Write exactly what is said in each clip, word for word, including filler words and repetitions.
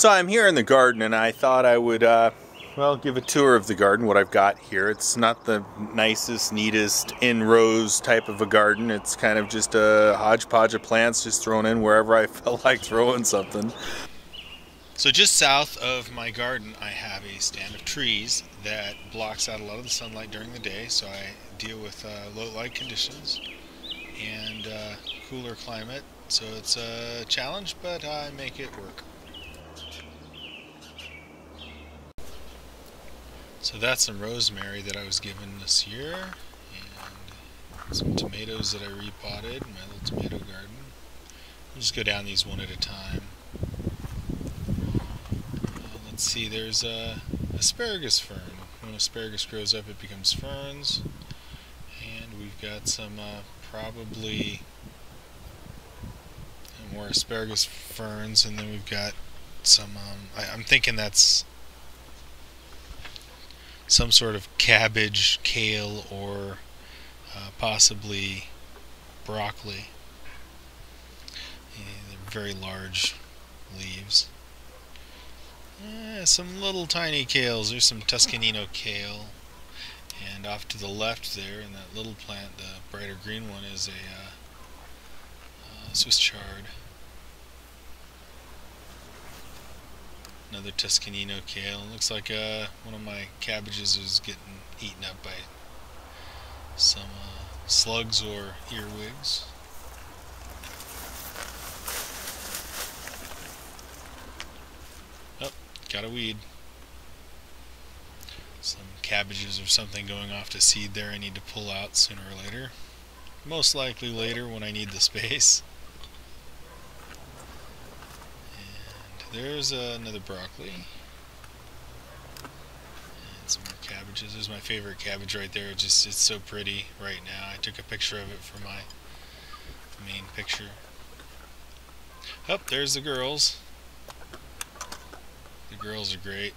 So I'm here in the garden, and I thought I would, uh, well, give a tour of the garden, what I've got here. It's not the nicest, neatest, in rows type of a garden. It's kind of just a hodgepodge of plants just thrown in wherever I felt like throwing something. So just south of my garden, I have a stand of trees that blocks out a lot of the sunlight during the day, so I deal with uh, low light conditions and uh, cooler climate. So it's a challenge, but I make it work. So that's some rosemary that I was given this year, and some tomatoes that I repotted in my little tomato garden. I'll just go down these one at a time. Uh, let's see, there's a asparagus fern. When asparagus grows up, it becomes ferns. And we've got some uh, probably more asparagus ferns, and then we've got some, um, I, I'm thinking that's some sort of cabbage, kale, or uh, possibly broccoli. And they're very large leaves. Eh, some little tiny kales. There's some Tuscanino kale. And off to the left there, in that little plant, the brighter green one, is a uh, uh, Swiss chard. Another Tuscanino kale. It looks like uh, one of my cabbages is getting eaten up by some uh, slugs or earwigs. Oh, got a weed. Some cabbages or something going off to seed there I need to pull out sooner or later. Most likely later when I need the space. There's uh, another broccoli, and some more cabbages. There's my favorite cabbage right there. It's just, it's so pretty right now. I took a picture of it for my main picture. Oh, there's the girls. The girls are great.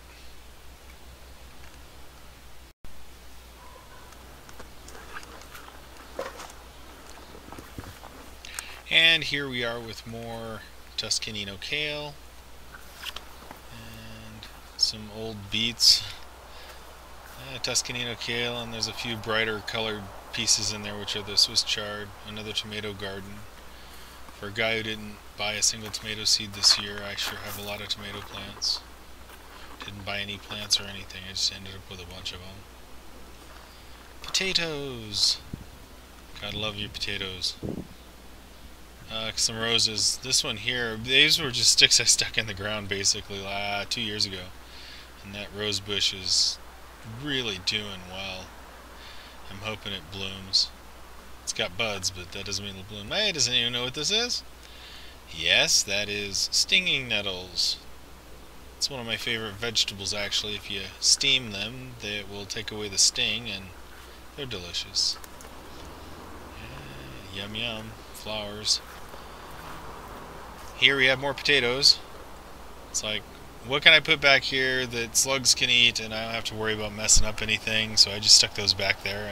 And here we are with more Tuscanino kale. Some old beets, uh, Tuscanino kale, and there's a few brighter colored pieces in there, which are the Swiss chard. Another tomato garden. For a guy who didn't buy a single tomato seed this year, I sure have a lot of tomato plants. Didn't buy any plants or anything, I just ended up with a bunch of them. Potatoes! God, love your potatoes. Uh, some roses. This one here, these were just sticks I stuck in the ground basically uh, two years ago. And that rose bush is really doing well. I'm hoping it blooms. It's got buds, but that doesn't mean it'll bloom. Hey, doesn't even know what this is? Yes, that is stinging nettles. It's one of my favorite vegetables, actually. If you steam them, they will take away the sting, and they're delicious. Yeah, yum yum. Flowers. Here we have more potatoes. It's like, what can I put back here that slugs can eat and I don't have to worry about messing up anything, so I just stuck those back there.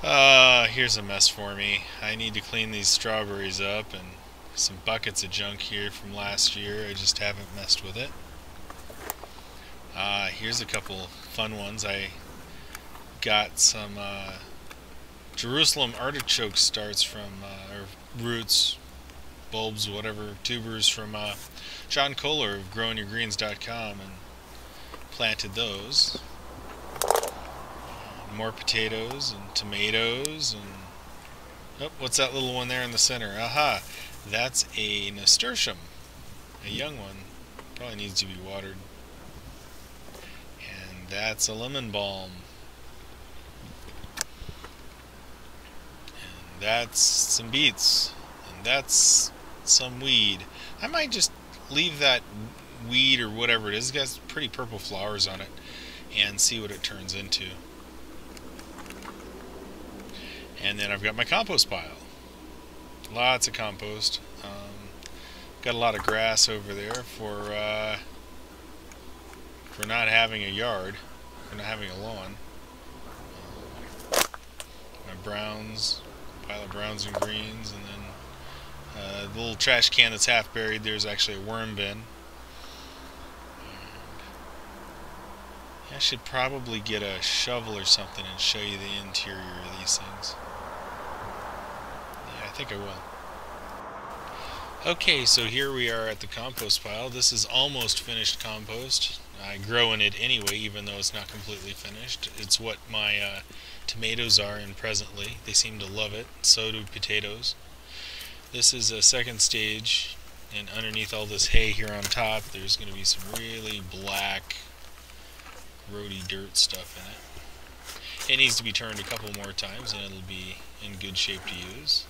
And uh, here's a mess for me. I need to clean these strawberries up, and some buckets of junk here from last year. I just haven't messed with it. Uh, here's a couple fun ones. I got some uh, Jerusalem artichoke starts from, uh, or roots, bulbs, whatever, tubers from uh, John Kohler of growing your greens dot com, and planted those. And more potatoes and tomatoes, and oh, what's that little one there in the center? Aha, that's a nasturtium, a young one, probably needs to be watered. And that's a lemon balm. And that's some beets. And that's some weed. I might just leave that weed or whatever it is. It's got pretty purple flowers on it, and see what it turns into. And then I've got my compost pile. Lots of compost. Um, got a lot of grass over there for uh, for not having a yard, for not having a lawn. Um, my browns, pile of browns and greens, and then Uh, little trash can that's half buried, there's actually a worm bin. I should probably get a shovel or something and show you the interior of these things. Yeah, I think I will. Okay, so here we are at the compost pile. This is almost finished compost. I grow in it anyway, even though it's not completely finished. It's what my uh, tomatoes are in presently. They seem to love it. So do potatoes. This is a second stage, and underneath all this hay here on top, there's going to be some really black, roady dirt stuff in it. It needs to be turned a couple more times and it'll be in good shape to use.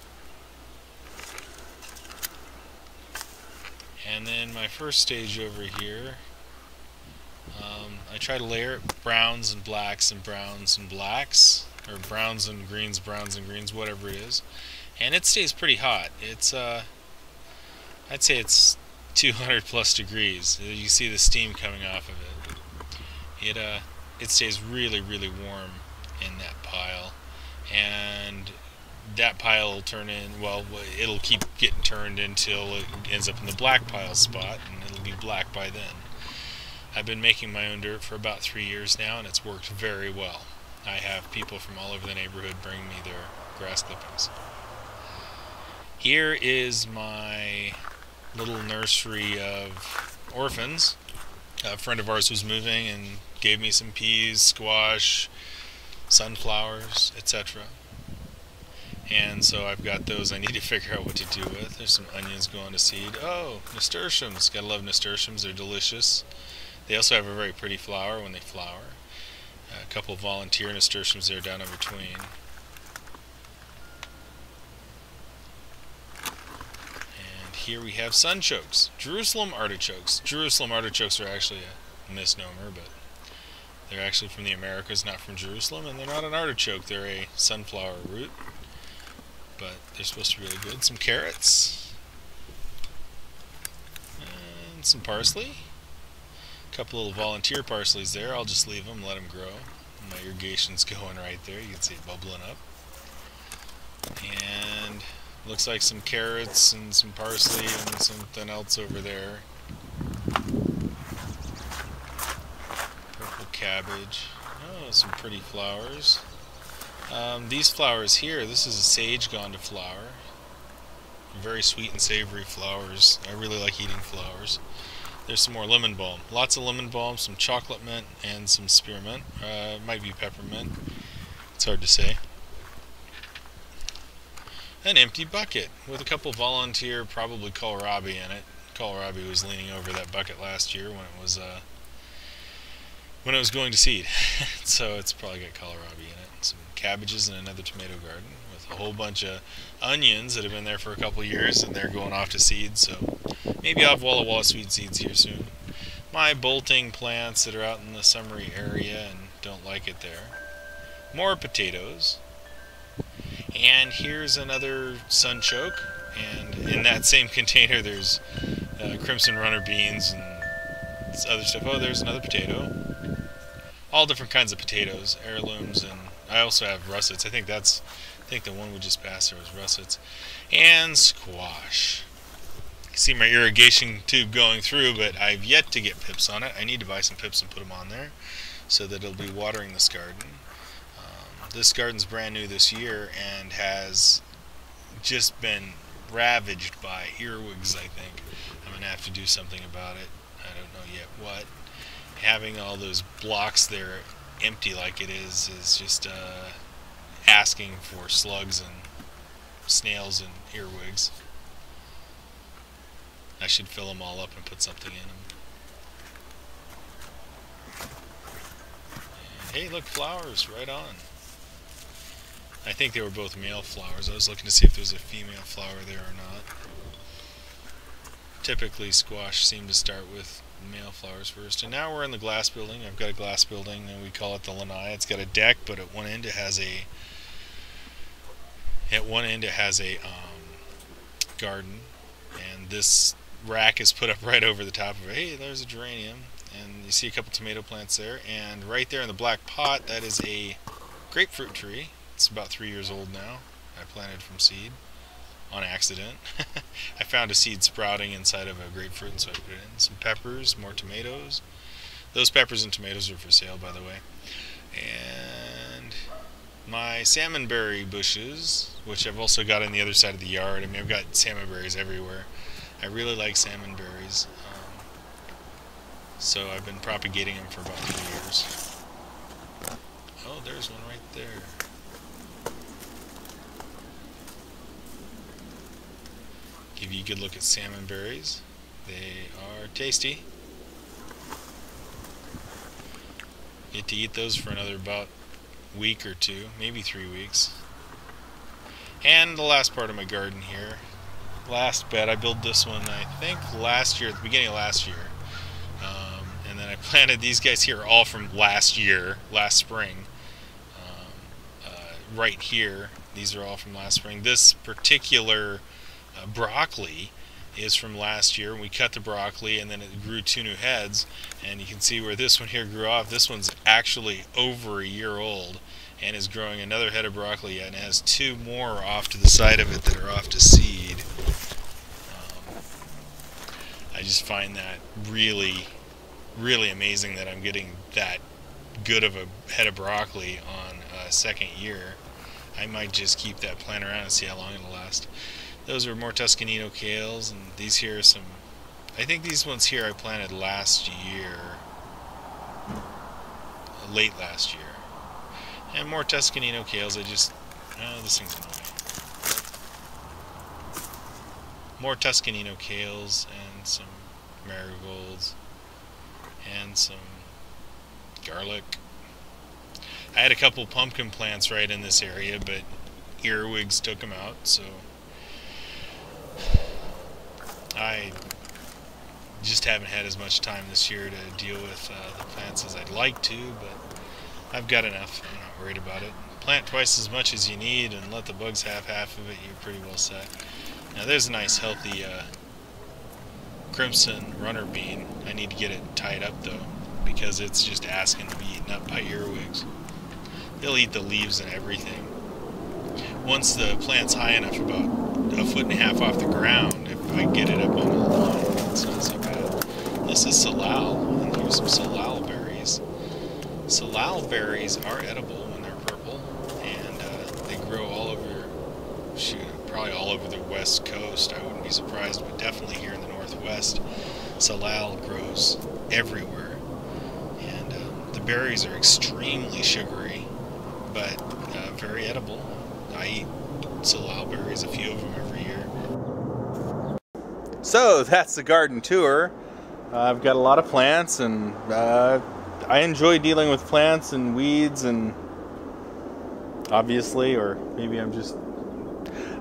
And then my first stage over here, um, I try to layer it browns and blacks and browns and blacks, or browns and greens, browns and greens, whatever it is. And it stays pretty hot. It's uh, I'd say it's two hundred plus degrees. You see the steam coming off of it. It, uh, it stays really, really warm in that pile, and that pile will turn in, well, it'll keep getting turned until it ends up in the black pile spot, and it'll be black by then. I've been making my own dirt for about three years now, and it's worked very well. I have people from all over the neighborhood bring me their grass clippings. Here is my little nursery of orphans. A friend of ours was moving and gave me some peas, squash, sunflowers, et cetera. And so I've got those. I need to figure out what to do with. There's some onions going to seed. Oh, nasturtiums. Gotta love nasturtiums. They're delicious. They also have a very pretty flower when they flower. A couple of volunteer nasturtiums there down in between. Here we have sunchokes, Jerusalem artichokes. Jerusalem artichokes are actually a misnomer, but they're actually from the Americas, not from Jerusalem, and they're not an artichoke, they're a sunflower root. But they're supposed to be really good. Some carrots, and some parsley. A couple little volunteer parsleys there, I'll just leave them, let them grow. My irrigation's going right there, you can see it bubbling up. And looks like some carrots and some parsley and something else over there. Purple cabbage. Oh, some pretty flowers. Um, these flowers here, this is a sage gone to flower. Very sweet and savory flowers. I really like eating flowers. There's some more lemon balm. Lots of lemon balm, some chocolate mint, and some spearmint. Uh, might be peppermint. It's hard to say. An empty bucket with a couple volunteer, probably kohlrabi in it. Kohlrabi was leaning over that bucket last year when it was uh, when it was going to seed, so it's probably got kohlrabi in it. Some cabbages in another tomato garden with a whole bunch of onions that have been there for a couple years and they're going off to seed. So maybe I'll have Walla Walla sweet seeds here soon. My bolting plants that are out in the summery area and don't like it there. More potatoes. And here's another sunchoke, and in that same container there's uh, crimson runner beans and other stuff. Oh, there's another potato. All different kinds of potatoes, heirlooms, and I also have russets. I think that's, I think the one we just passed there was russets. And squash. You see my irrigation tube going through, but I've yet to get pips on it. I need to buy some pips and put them on there so that it'll be watering this garden. This garden's brand new this year and has just been ravaged by earwigs, I think. I'm going to have to do something about it. I don't know yet what. Having all those blocks there empty like it is is just uh, asking for slugs and snails and earwigs. I should fill them all up and put something in them. And, hey, look, flowers right on. I think they were both male flowers. I was looking to see if there was a female flower there or not. Typically squash seemed to start with male flowers first. And now we're in the glass building. I've got a glass building and we call it the lanai. It's got a deck, but at one end it has a at one end it has a um, garden, and this rack is put up right over the top of it. Hey, there's a geranium, and you see a couple tomato plants there, and right there in the black pot that is a grapefruit tree. It's about three years old now. I planted from seed on accident. I found a seed sprouting inside of a grapefruit, and so I put it in. Some peppers, more tomatoes. Those peppers and tomatoes are for sale, by the way. And my salmonberry bushes, which I've also got on the other side of the yard. I mean, I've got salmonberries everywhere. I really like salmonberries. Um, so I've been propagating them for about three years. Oh, there's one right there. Give you a good look at salmonberries. They are tasty. Get to eat those for another about week or two, maybe three weeks. And the last part of my garden here, last bed, I built this one I think last year, at the beginning of last year. Um, and then I planted these guys here, all from last year, last spring. Um, uh, right here, these are all from last spring. This particular Uh, broccoli is from last year. We cut the broccoli and then it grew two new heads, and you can see where this one here grew off. This one's actually over a year old and is growing another head of broccoli and has two more off to the side of it that are off to seed. Um, I just find that really, really amazing that I'm getting that good of a head of broccoli on a uh, second year. I might just keep that plant around and see how long it'll last. Those are more Tuscanino kales, and these here are some, I think these ones here I planted last year, late last year. And more Tuscanino kales, I just, oh, this thing's annoying. More Tuscanino kales, and some marigolds, and some garlic. I had a couple pumpkin plants right in this area, but earwigs took them out, so I just haven't had as much time this year to deal with uh, the plants as I'd like to, but I've got enough. I'm not worried about it. Plant twice as much as you need and let the bugs have half of it. You're pretty well set. Now there's a nice healthy uh, crimson runner bean. I need to get it tied up though, because it's just asking to be eaten up by earwigs. They'll eat the leaves and everything. Once the plant's high enough, about a foot and a half off the ground, I get it up on the line, it's not so bad. This is salal, and there's some salal berries. Salal berries are edible when they're purple, and uh, they grow all over, shoot, probably all over the west coast. I wouldn't be surprised, but definitely here in the northwest, salal grows everywhere. And uh, the berries are extremely sugary, but uh, very edible. I eat salal berries, a few of them every year. So that's the garden tour. Uh, I've got a lot of plants, and uh, I enjoy dealing with plants and weeds, and obviously, or maybe I'm just,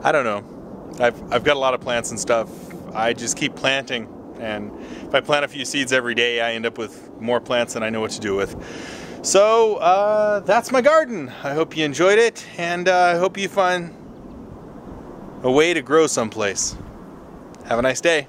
I don't know. I've, I've got a lot of plants and stuff. I just keep planting, and if I plant a few seeds every day, I end up with more plants than I know what to do with. So uh, that's my garden. I hope you enjoyed it, and uh, I hope you find a way to grow someplace. Have a nice day.